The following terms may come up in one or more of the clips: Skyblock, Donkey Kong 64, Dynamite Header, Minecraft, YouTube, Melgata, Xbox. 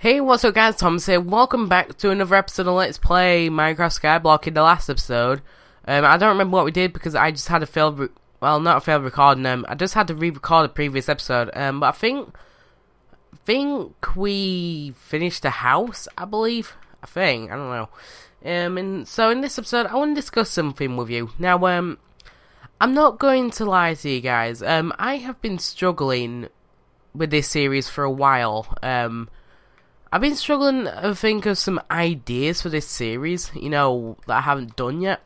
Hey, what's up guys, Thomas here, welcome back to another episode of Let's Play Minecraft Skyblock. In the last episode, I don't remember what we did because I just had a failed, well not a failed recording, I just had to re-record a previous episode, but I think we finished the house, I don't know, and so in this episode I want to discuss something with you. Now, I'm not going to lie to you guys, I have been struggling with this series for a while. I've been struggling to think of some ideas for this series, you know, that I haven't done yet.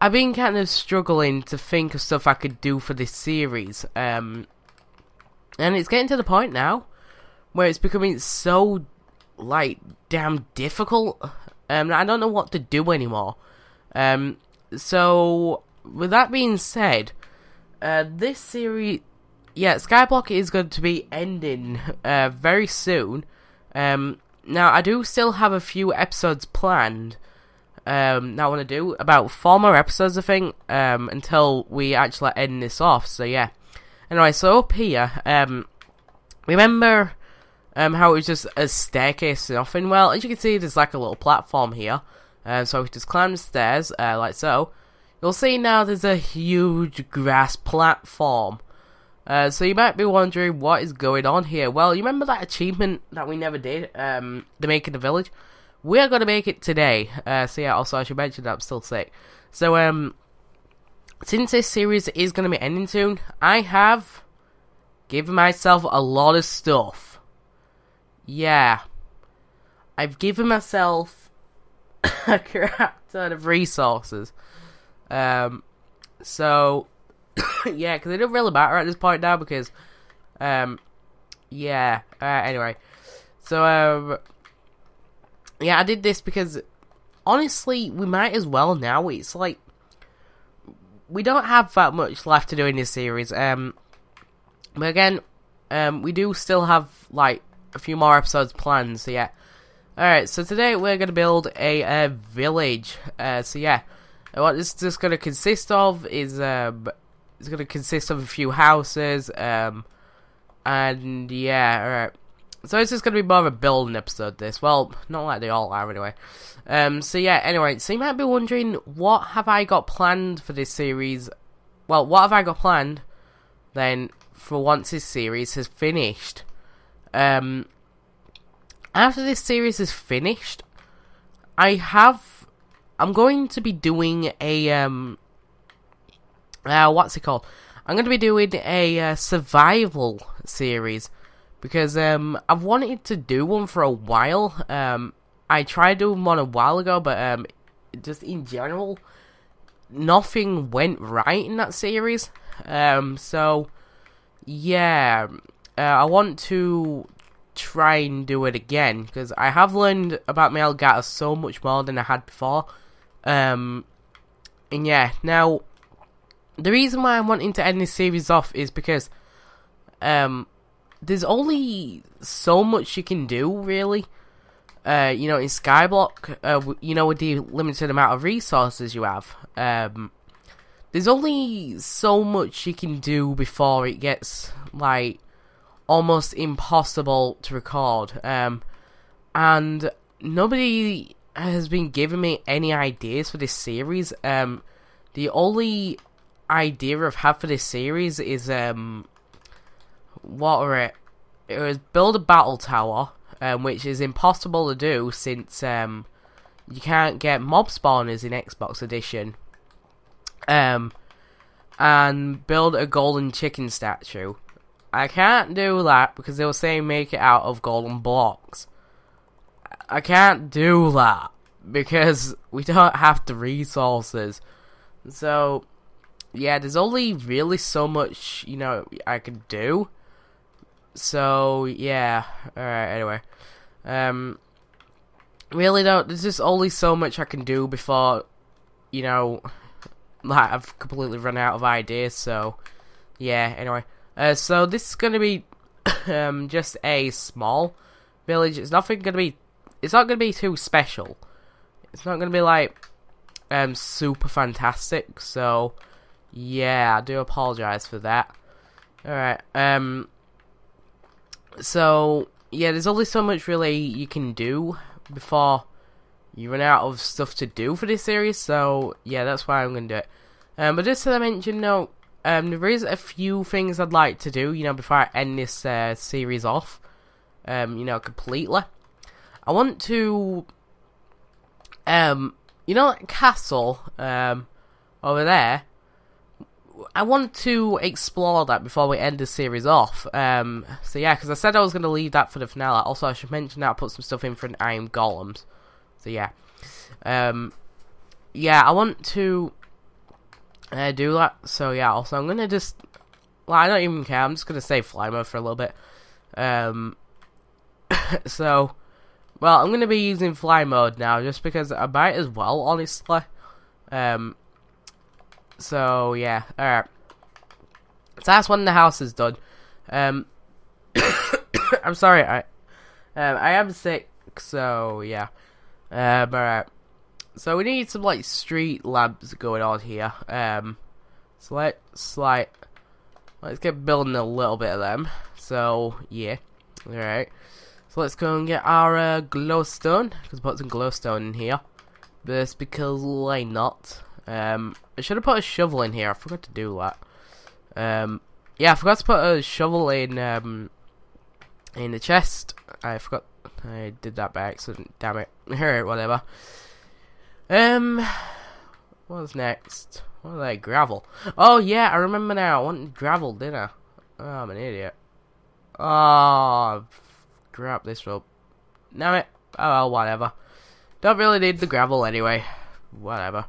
I've been kind of struggling to think of stuff I could do for this series, and it's getting to the point now where it's becoming so, like, damn difficult, I don't know what to do anymore. So, with that being said, this series, yeah, Skyblock is going to be ending very soon. Now, I do still have a few episodes planned that I want to do, about 4 more episodes, I think, until we actually end this off, so yeah. Anyway, so up here, remember how it was just a staircase and nothing? Well, as you can see, there's like a little platform here, so we just climb the stairs, like so. You'll see now there's a huge grass platform. So you might be wondering what is going on here. Well, you remember that achievement that we never did, the making the village? We are going to make it today. So yeah, also I should mention that I'm still sick. So since this series is going to be ending soon, I have given myself a lot of stuff. Yeah, I've given myself a crap ton of resources. So. Yeah, because it doesn't really matter at this point now, because, yeah, anyway, so, yeah, I did this because, honestly, we might as well now. It's like, we don't have that much left to do in this series, but again, we do still have, like, a few more episodes planned, so yeah. Alright, so today we're going to build a, village, so yeah, what this is going to consist of is, it's going to consist of a few houses, and yeah, alright. So it's just going to be more of a building episode, this. Well, not like they all are, anyway. So yeah, anyway, so you might be wondering, what have I got planned for this series? Well, what have I got planned, then, for once this series has finished? After this series is finished, I'm going to be doing a, what's it called? I'm going to be doing a survival series because I've wanted to do one for a while. I tried doing one a while ago, but just in general, nothing went right in that series. So yeah, I want to try and do it again because I have learned about Melgata so much more than I had before. And yeah, now. The reason why I'm wanting to end this series off is because there's only so much you can do, really. You know, in Skyblock, you know, with the limited amount of resources you have, there's only so much you can do before it gets, like, almost impossible to record. And nobody has been giving me any ideas for this series. The only idea I've had for this series is it was build a battle tower, which is impossible to do since you can't get mob spawners in Xbox edition, and build a golden chicken statue. I can't do that because they were saying make it out of golden blocks. I can't do that because we don't have the resources. So yeah, there's only really so much, you know, I can do. So yeah, alright, anyway. Really don't, there's just only so much I can do before, you know, like, I've completely run out of ideas, so yeah, anyway. So this is gonna be, just a small village. It's not gonna be too special. It's not gonna be, like, super fantastic, so yeah, I do apologize for that. Alright, so yeah, there's only so much really you can do before you run out of stuff to do for this series, so yeah, that's why I'm going to do it. But just as I mentioned, no, there is a few things I'd like to do, you know, before I end this series off, you know, completely. I want to, you know, that castle over there, I want to explore that before we end the series off. So yeah, because I said I was going to leave that for the finale. Also, I should mention that I put some stuff in for an Iron Golems. So yeah, yeah, I want to do that. So yeah, also I'm gonna just, well, I don't even care. I'm just gonna save fly mode for a little bit. So, well, I'm gonna be using fly mode now just because I might as well, honestly. So yeah, all right. So that's when the house is done. I'm sorry, I am sick. So yeah. Alright, so we need some, like, street lamps going on here, so let's get building a little bit of them, so, yeah, alright, so let's go and get our, glowstone, because I put some glowstone in here, just because why not, I should have put a shovel in here, I forgot to do that, yeah, I forgot to put a shovel in the chest, I forgot. I did that by accident, damn it. Alright, whatever. What's next? What was that? Gravel. Oh, yeah, I remember now. I wanted gravel, didn't I? Oh, I'm an idiot. Oh, grab this rope. Damn it. Oh, well, whatever. Don't really need the gravel anyway. Whatever.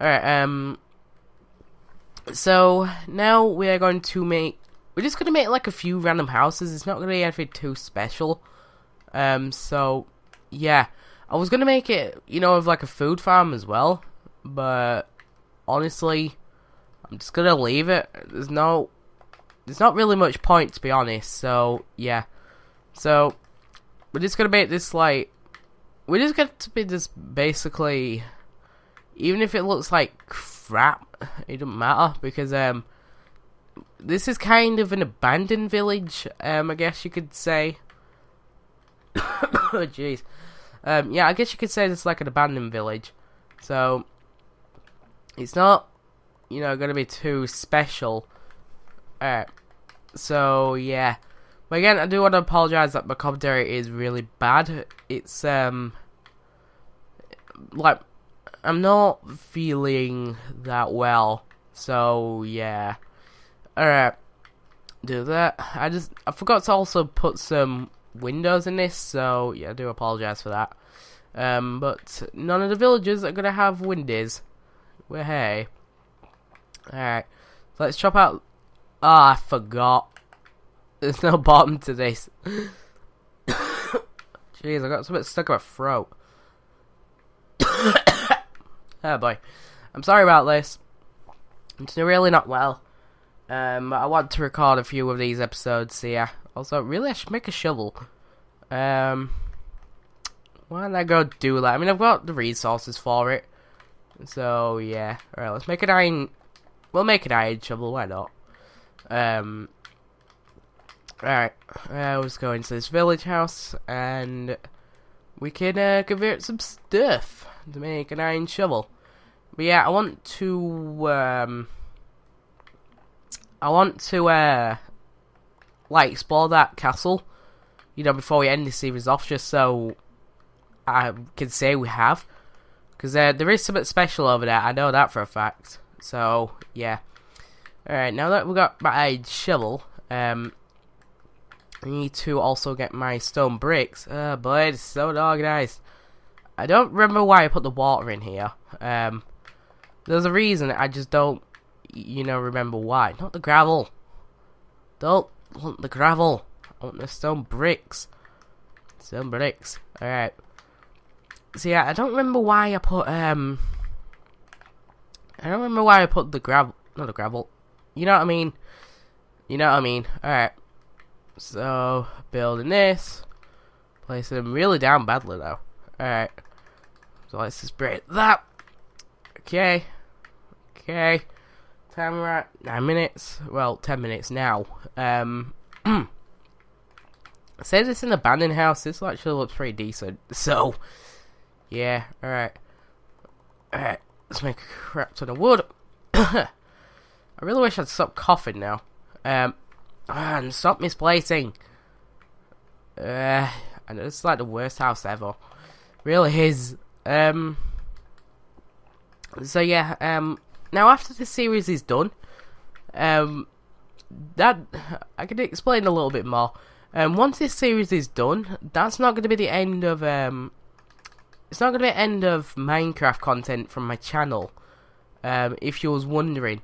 Alright, so, now we are going to make... We're just going to make, like, a few random houses. It's not going to be anything too special. So, yeah, I was gonna make it, you know, of like a food farm as well, but honestly, I'm just gonna leave it. There's not really much point, to be honest, so, yeah. So, we're just gonna make this, like, we're just gonna be just basically, even if it looks like crap, it doesn't matter, because, this is kind of an abandoned village, I guess you could say. Oh jeez, yeah, I guess you could say it's like an abandoned village, so it's not, you know, gonna be too special. Alright, so yeah, but again, I do want to apologise that my commentary is really bad. It's like I'm not feeling that well, so yeah. Alright, do that. I forgot to also put some windows in this, so yeah, I do apologize for that. But none of the villagers are gonna have windows. Well, hey. Alright, so let's chop out. Ah, I forgot. There's no bottom to this. Jeez, I got something stuck in my throat. Oh boy, I'm sorry about this. I'm still really not well. I want to record a few of these episodes here. Also, really, I should make a shovel. Why don't I go do that? I mean, I've got the resources for it. So, yeah. Alright, let's make an iron... We'll make an iron shovel, why not? Alright. Let's go into this village house, and we can convert some stuff to make an iron shovel. But yeah, I want to... like, explore that castle, you know, before we end this series off, just so I can say we have, because there is something special over there, I know that for a fact, so, yeah. Alright, now that we've got my shovel, I need to also get my stone bricks. Oh boy, it's so unorganized. I don't remember why I put the water in here. There's a reason, I just don't, you know, remember why. Not the gravel. Don't want the gravel. I want the stone bricks. Stone bricks. Alright. So yeah, I don't remember why I put I don't remember why I put the gravel, not the gravel. You know what I mean? You know what I mean? Alright. So building this. Placing them really down badly though. Alright. So let's just break that. Okay. Okay. Time we're at 9 minutes. Well, 10 minutes now. says it's an abandoned house. This actually looks pretty decent. So, yeah, alright. Alright, let's make a crap ton of wood. I really wish I'd stop coughing now. And stop misplacing. I know this is like the worst house ever. It really is. So yeah, now after this series is done, that I could explain a little bit more. Once this series is done, that's not going to be the end of it's not going to be the end of Minecraft content from my channel. If you was wondering,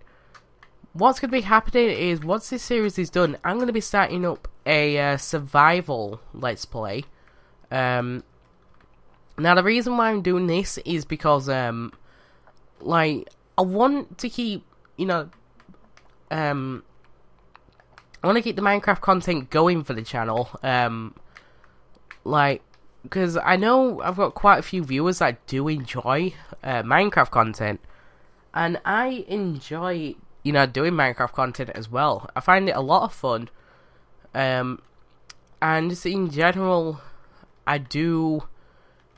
what's going to be happening is once this series is done, I'm going to be starting up a survival let's play. Now the reason why I'm doing this is because like I want to keep, you know, I want to keep the Minecraft content going for the channel, like, because I know I've got quite a few viewers that do enjoy Minecraft content, and I enjoy, you know, doing Minecraft content as well. I find it a lot of fun, and just in general, I do,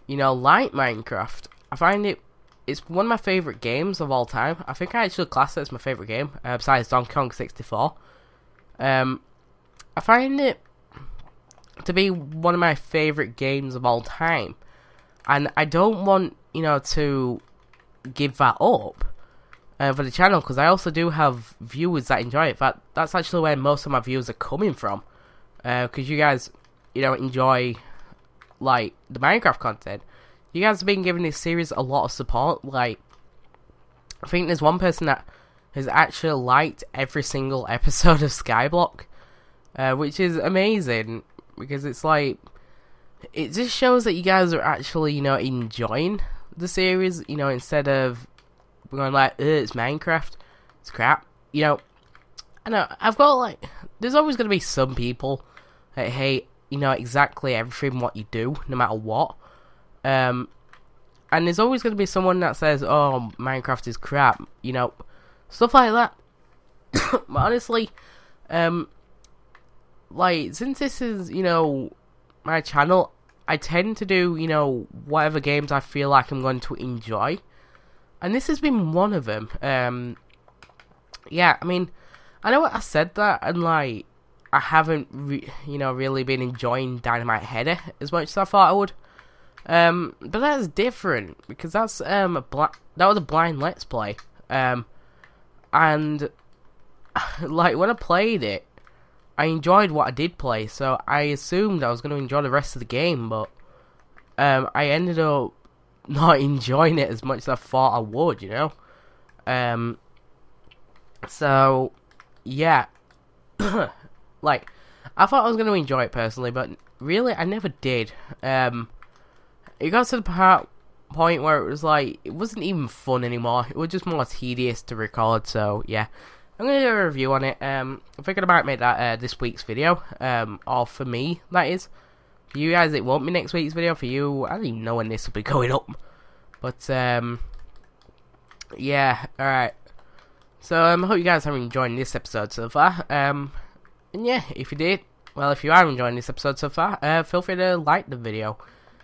you know, like Minecraft. I find it, it's one of my favourite games of all time. I think I actually class it as my favourite game, besides Donkey Kong 64. I find it to be one of my favourite games of all time, and I don't want, you know, to give that up for the channel, because I also do have viewers that enjoy it. That's actually where most of my viewers are coming from, because you guys, you know, enjoy like the Minecraft content. You guys have been giving this series a lot of support. Like, I think there's one person that has actually liked every single episode of Skyblock, which is amazing, because it's like, it just shows that you guys are actually, you know, enjoying the series, you know, instead of going like, it's Minecraft, it's crap, you know. I know, I've got like, there's always going to be some people that hate, you know, exactly everything what you do, no matter what, and there's always going to be someone that says, oh, Minecraft is crap, you know, stuff like that. But honestly, like, since this is, you know, my channel, I tend to do, you know, whatever games I feel like I'm going to enjoy, and this has been one of them. Yeah, I mean, I know I said that, and like, I haven't, you know, really been enjoying Dynamite Header as much as I thought I would, but that's different, because that's, that was a blind let's play, and like when I played it, I enjoyed what I did play, so I assumed I was going to enjoy the rest of the game, but I ended up not enjoying it as much as I thought I would, you know. So yeah, like, I thought I was going to enjoy it personally, but really I never did. It got to the point where it was like, it wasn't even fun anymore. It was just more tedious to record. So yeah, I'm gonna do a review on it. I'm thinking I might make that this week's video, or for me that is. For you guys it won't be next week's video. For you, I don't even know when this will be going up, but yeah, alright. So I hope you guys have enjoyed this episode so far, and yeah, if you did, well, if you are enjoying this episode so far, feel free to like the video.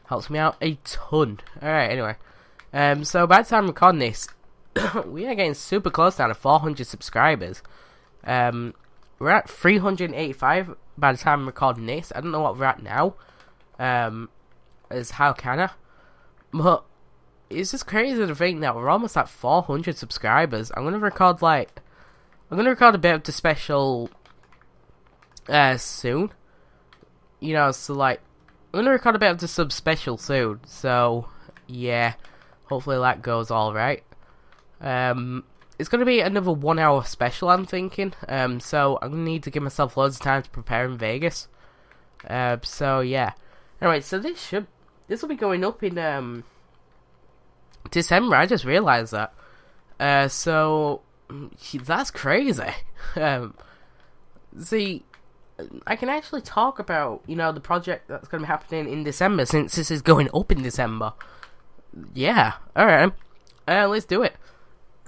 Helps me out a ton. Alright, anyway. So by the time I'm recording this, we are getting super close now to 400 subscribers. We're at 385 by the time I'm recording this. I don't know what we're at now. As how can I? But it's just crazy to think that we're almost at 400 subscribers. I'm gonna record like, I'm gonna record a bit of the special soon. You know, so like, I'm gonna record a bit of the sub special soon, so yeah, hopefully that goes all right. It's gonna be another 1 hour special, I'm thinking. So I'm gonna need to give myself loads of time to prepare in Vegas. So yeah. Anyway, so this will be going up in December. I just realised that. So that's crazy. See, I can actually talk about, you know, the project that's going to be happening in December, since this is going up in December. Yeah, alright, let's do it.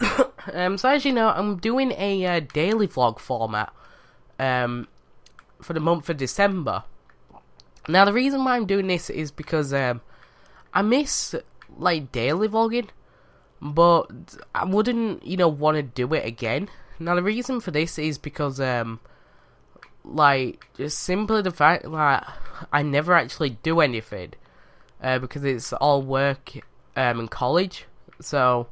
So as you know, I'm doing a daily vlog format for the month of December. Now the reason why I'm doing this is because I miss like daily vlogging, but I wouldn't, you know, want to do it again. Now the reason for this is because like just simply the fact that I never actually do anything because it's all work in college. So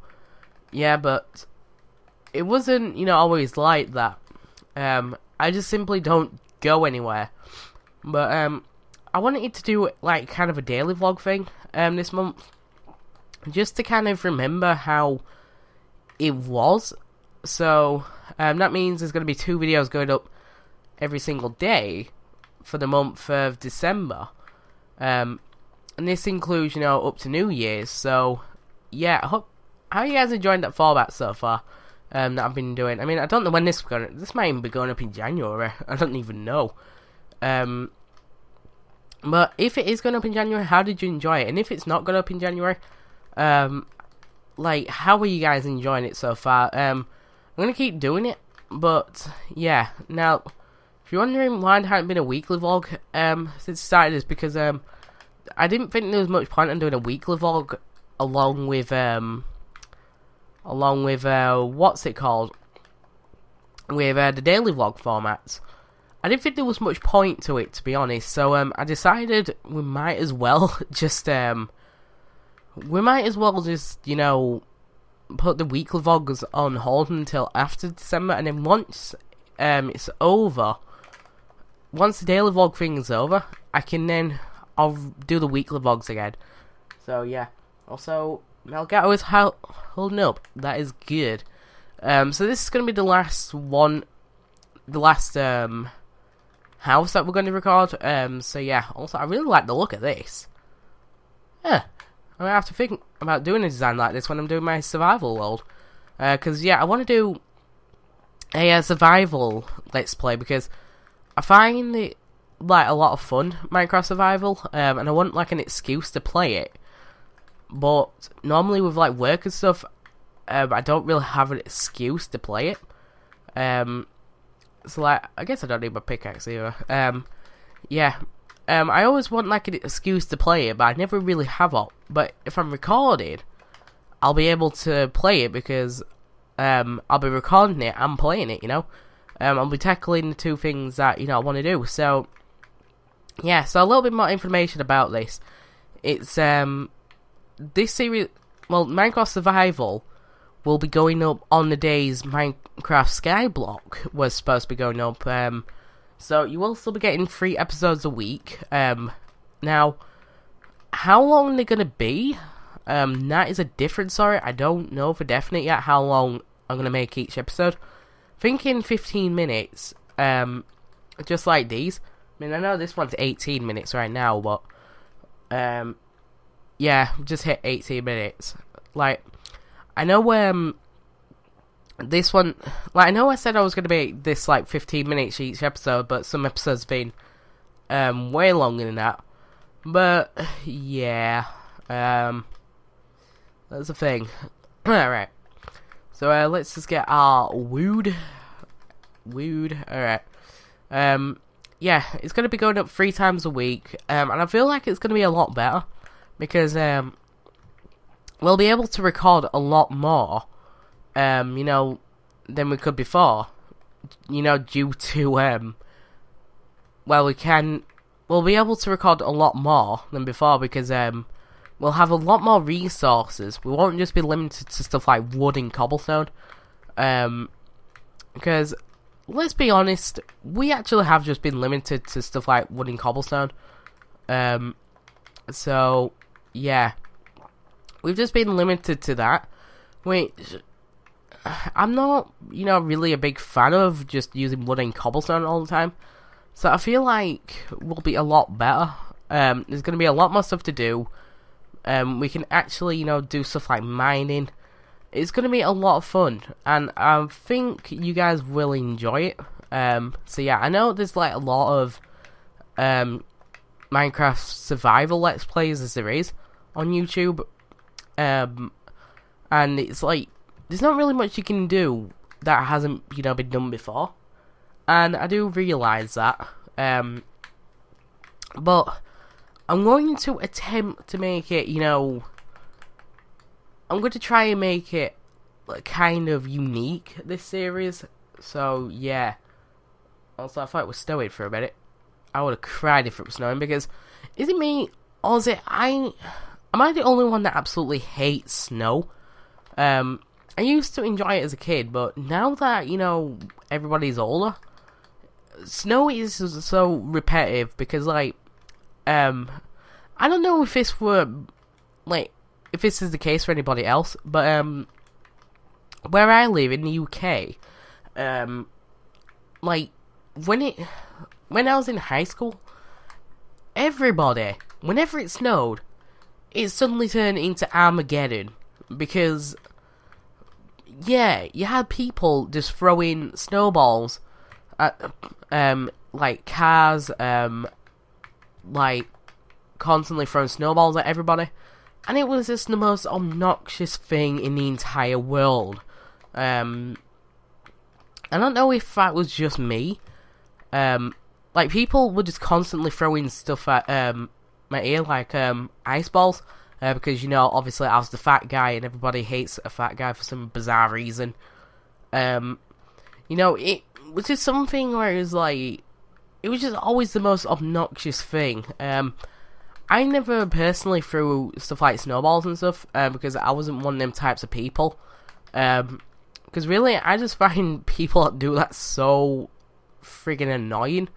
yeah, but it wasn't, you know, always like that. I just simply don't go anywhere. But I wanted to do like kind of a daily vlog thing this month, just to kind of remember how it was. So that means there's going to be 2 videos going up every single day for the month of December, and this includes, you know, up to New Year's. So yeah, I hope how you guys are enjoying that format so far that I've been doing. I mean, I don't know when this is going to, this might even be going up in January, I don't even know. But if it is going up in January, how did you enjoy it? And if it's not going up in January, like, how are you guys enjoying it so far? I'm going to keep doing it, but yeah. Now if you're wondering why there hasn't been a weekly vlog since I started, is because I didn't think there was much point in doing a weekly vlog along with what's it called, with the daily vlog formats. I didn't think there was much point to it, to be honest. So I decided we might as well just you know, put the weekly vlogs on hold until after December, and then once it's over, once the daily vlog thing is over, I'll do the weekly vlogs again. So yeah. Also, Melgata is holding up. That is good. So this is going to be the last one, the last house that we're going to record. So yeah. Also, I really like the look of this. Yeah, I'm gonna have to think about doing a design like this when I'm doing my survival world. Cause yeah, I want to do a survival let's play, because I find it like a lot of fun, Minecraft survival, and I want like an excuse to play it. But normally with like work and stuff, I don't really have an excuse to play it. So like, I guess I don't need my pickaxe either. Yeah, I always want like an excuse to play it, but I never really have it. But if I'm recording, I'll be able to play it, because I'll be recording it and playing it, you know. I'll be tackling the 2 things that, you know, I want to do. So yeah, so a little bit more information about this. It's this series, well, Minecraft Survival will be going up on the days Minecraft Skyblock was supposed to be going up. So you will still be getting 3 episodes a week. Now, how long they're going to be, that is a different story. I don't know for definite yet how long I'm going to make each episode. Thinking 15 minutes, just like these. I mean, I know this one's 18 minutes right now, but yeah, just hit 18 minutes. Like, I know this one, like, I know I said I was going to make this like 15 minutes each episode, but some episodes have been way longer than that. But yeah, that's the thing. Alright, so let's just get our wood. Alright, yeah, it's going to be going up 3 times a week, and I feel like it's going to be a lot better, because we'll be able to record a lot more, you know, than we could before, you know, due to, well, we'll be able to record a lot more than before, because, we'll have a lot more resources. We won't just be limited to stuff like wood and cobblestone, because, let's be honest, we actually have just been limited to stuff like wood and cobblestone, so, yeah, we've just been limited to that, which I'm not, you know, really a big fan of, just using wood and cobblestone all the time. So I feel like we'll be a lot better. There's going to be a lot more stuff to do. We can actually, you know, do stuff like mining. It's going to be a lot of fun, and I think you guys will enjoy it. So yeah, I know there's like a lot of Minecraft survival let's plays as there is on YouTube, and it's like, there's not really much you can do that hasn't, you know, been done before, and I do realise that. But I'm going to attempt to make it, you know, I'm going to try and make it kind of unique, this series. So, yeah. Also, I thought it was snowing for a minute. I would have cried if it was snowing, because is it me, or is it am I the only one that absolutely hates snow? I used to enjoy it as a kid, but now that, you know, everybody's older, snow is so repetitive, because, like, I don't know if this were, like, if this is the case for anybody else, but, where I live in the UK, like, when I was in high school, everybody, whenever it snowed, it suddenly turned into Armageddon, because, yeah, you had people just throwing snowballs at, like, cars, like, constantly throwing snowballs at everybody, and it was just the most obnoxious thing in the entire world. I don't know if that was just me, like, people were just constantly throwing stuff at, my ear, like, ice balls, because, you know, obviously I was the fat guy, and everybody hates a fat guy for some bizarre reason. You know, it was just something where it was like, it was just always the most obnoxious thing. I never personally threw stuff like snowballs and stuff, because I wasn't one of them types of people. Because really, I just find people that do that so friggin' annoying.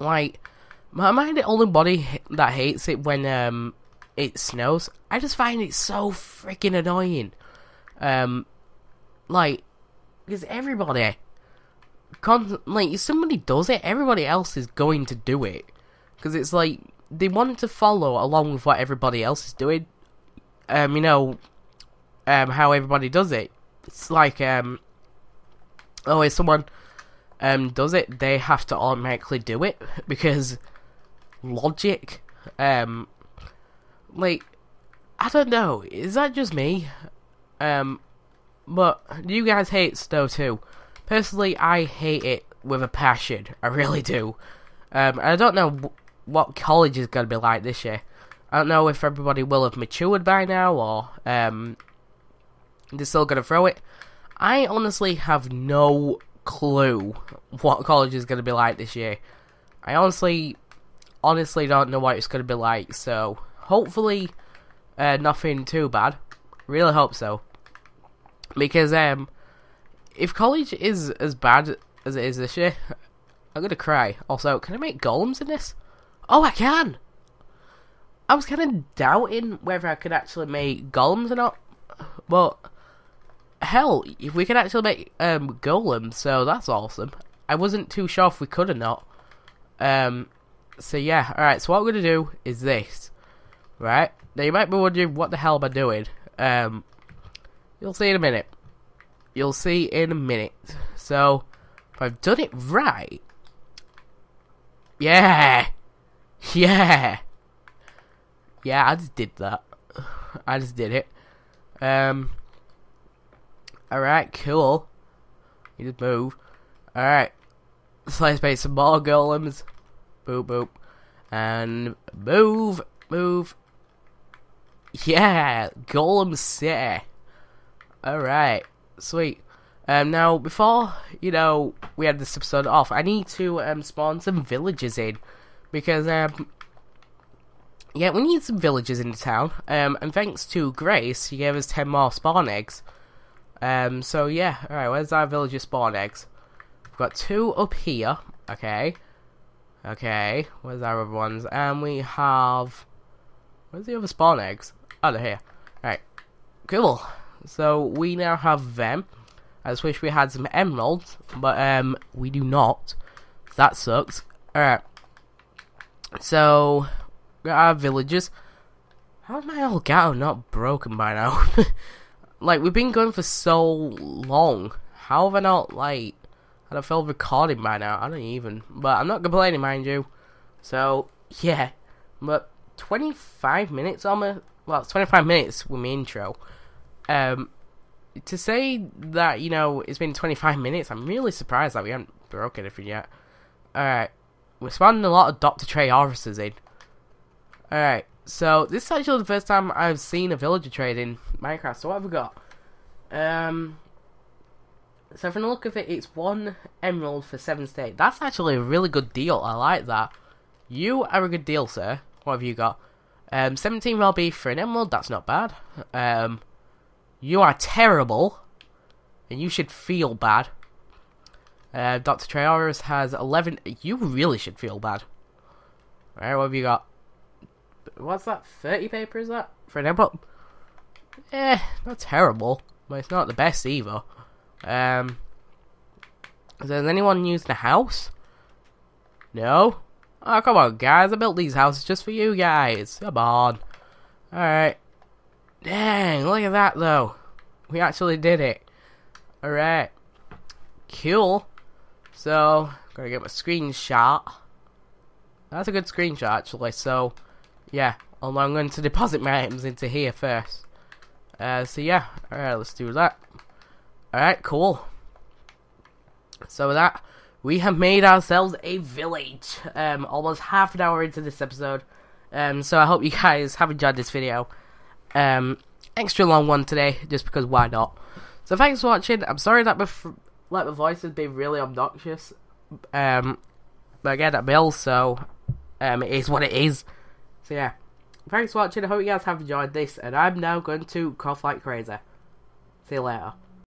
Like, am I the only body that hates it when it snows? I just find it so friggin' annoying. Like, because everybody, like, if somebody does it, everybody else is going to do it, because it's like they want to follow along with what everybody else is doing. You know, how everybody does it. It's like, oh, if someone does it, they have to automatically do it, because logic. Like, I don't know, is that just me? But you guys hate snow too. Personally, I hate it with a passion. I really do. I don't know what college is going to be like this year. I don't know if everybody will have matured by now, or they're still going to throw it. I honestly have no clue what college is going to be like this year. I honestly don't know what it's going to be like. So, hopefully, nothing too bad. Really hope so. Because, if college is as bad as it is this year, I'm gonna cry. Also, can I make golems in this? Oh, I can! I was kind of doubting whether I could actually make golems or not. But, hell, if we could actually make golems, so that's awesome. I wasn't too sure if we could or not. So yeah, alright, so what we're gonna do is this. Right? Now you might be wondering, what the hell am I doing? You'll see in a minute. You'll see in a minute. So, if I've done it right... Yeah! Yeah! Yeah, I just did that. I just did it. Alright, cool. You just move. Alright. So let's make some more golems. Boop, boop. And move, move. Yeah! Golem city. Alright. Sweet. Now, before, you know, we had this episode off, I need to spawn some villagers in, because, yeah, we need some villagers in the town, and thanks to Grace, she gave us 10 more spawn eggs, so yeah, alright, where's our villager spawn eggs? We've got 2 up here, okay, okay, where's our other ones, and we have, where's the other spawn eggs? Oh, they're here, alright, cool. So we now have them. I just wish we had some emeralds, but we do not. That sucks. Alright. So we got our villagers. How is my old gato not broken by now? Like, we've been going for so long. How have I not, like, had a failed recording by now? I don't even, but I'm not complaining, mind you. So yeah. But 25 minutes on my, well, it's 25 minutes with my intro. To say that, you know, it's been 25 minutes, I'm really surprised that we haven't broken anything yet. Alright, We're spawning a lot of Dr. Trey officers in. Alright, so this is actually the first time I've seen a villager trade in Minecraft. So what have we got? So from the look of it, it's 1 emerald for 7 steak. That's actually a really good deal. I like that. You are a good deal, sir. What have you got? 17 raw beef for an emerald. That's not bad. You are terrible. And you should feel bad. Dr. Traoris has 11. You really should feel bad. Alright, what have you got? What's that? 30 paper is that? For an emerald? Eh, not terrible. But it's not the best either. Does anyone use the house? No? Oh, come on, guys. I built these houses just for you guys. Come on. Alright. Dang, look at that, though. We actually did it. Alright. Cool. So, gotta get my screenshot. That's a good screenshot, actually. So, yeah. Although I'm going to deposit my items into here first. So, yeah. Alright, let's do that. Alright, cool. So with that, we have made ourselves a village. Almost half an hour into this episode. So I hope you guys have enjoyed this video. Extra long one today, just because why not? So thanks for watching. I'm sorry that my voice has been really obnoxious. But again, I'm ill, so it is what it is. So yeah, thanks for watching. I hope you guys have enjoyed this, and I'm now going to cough like crazy. See you later.